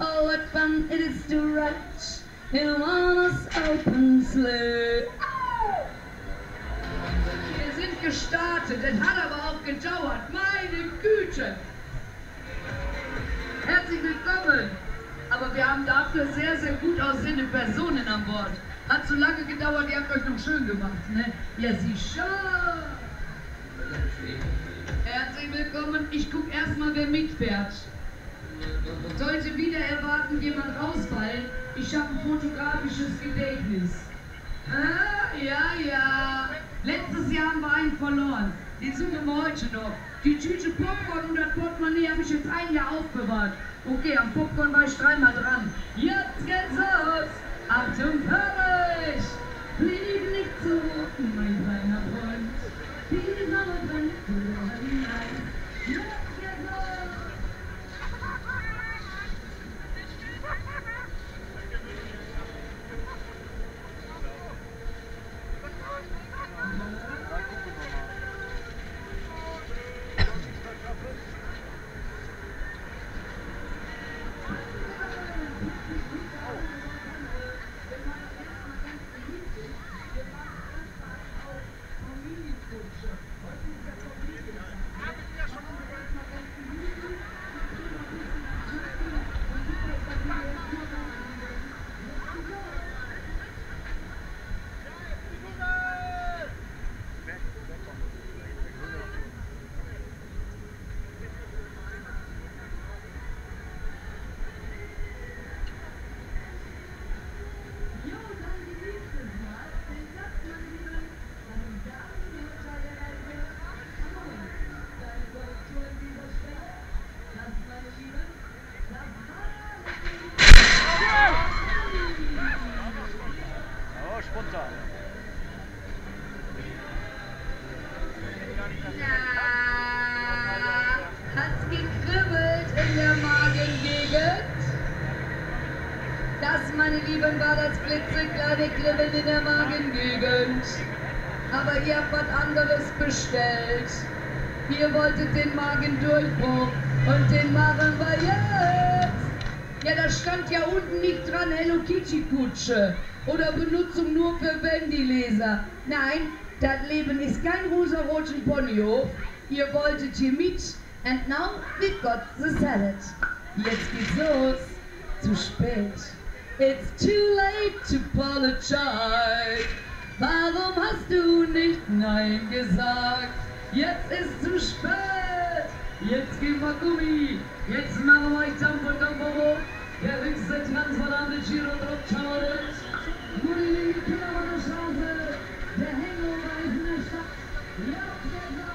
Oh, what fun it is to rush in a warmer's open sleigh. Wir sind gestartet, das hat aber auch gedauert, meine Güte. Herzlich willkommen. Aber wir haben dafür sehr, sehr gut aussehende Personen an Bord. Hat so lange gedauert, ihr habt euch noch schön gemacht, ne? Ja, sie schon. Herzlich willkommen. Ich guck erstmal, wer mitfährt. Sollte wieder erwarten, jemand rausfallen, ich habe ein fotografisches Gedächtnis. Ah, ja, ja. Letztes Jahr haben wir einen verloren. Die suchen wir heute noch. Die Tüte Popcorn und das Portemonnaie habe ich jetzt ein Jahr aufbewahrt. Okay, am Popcorn war ich dreimal dran. Jetzt geht's los. Achtung, Pörrich! Flieg nicht zu roten, mein kleiner Freund. Viel Sonne brennt über hinein. Jetzt geht's los! War das klitzekleine Kribbeln in der Magengegend. Aber ihr habt was anderes bestellt. Ihr wolltet den Magendurchbruch und den machen wir jetzt. Ja, da stand ja unten nicht dran Hello Kitty Kutsche oder Benutzung nur für Wendy-Leser. Nein, das Leben ist kein rosaroten Ponyhof. Ihr wolltet hier mit and now we got the salad. Jetzt geht's los. Zu spät. It's too late to apologize. Warum hast du nicht Nein gesagt? Jetzt ist zu spät. Jetzt gehen wir Gummi. Jetzt machen wir euch Tampo-Tampo. Der wichste transparente Giro drauf schaut. Nur die lieben Kinder von der Straße. Der Hangover ist in der Stadt. Jetzt geht's los.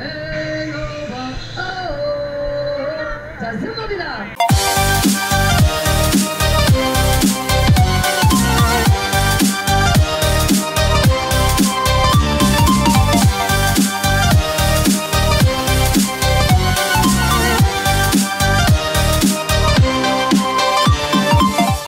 Hangover. Oh, da sind wir wieder.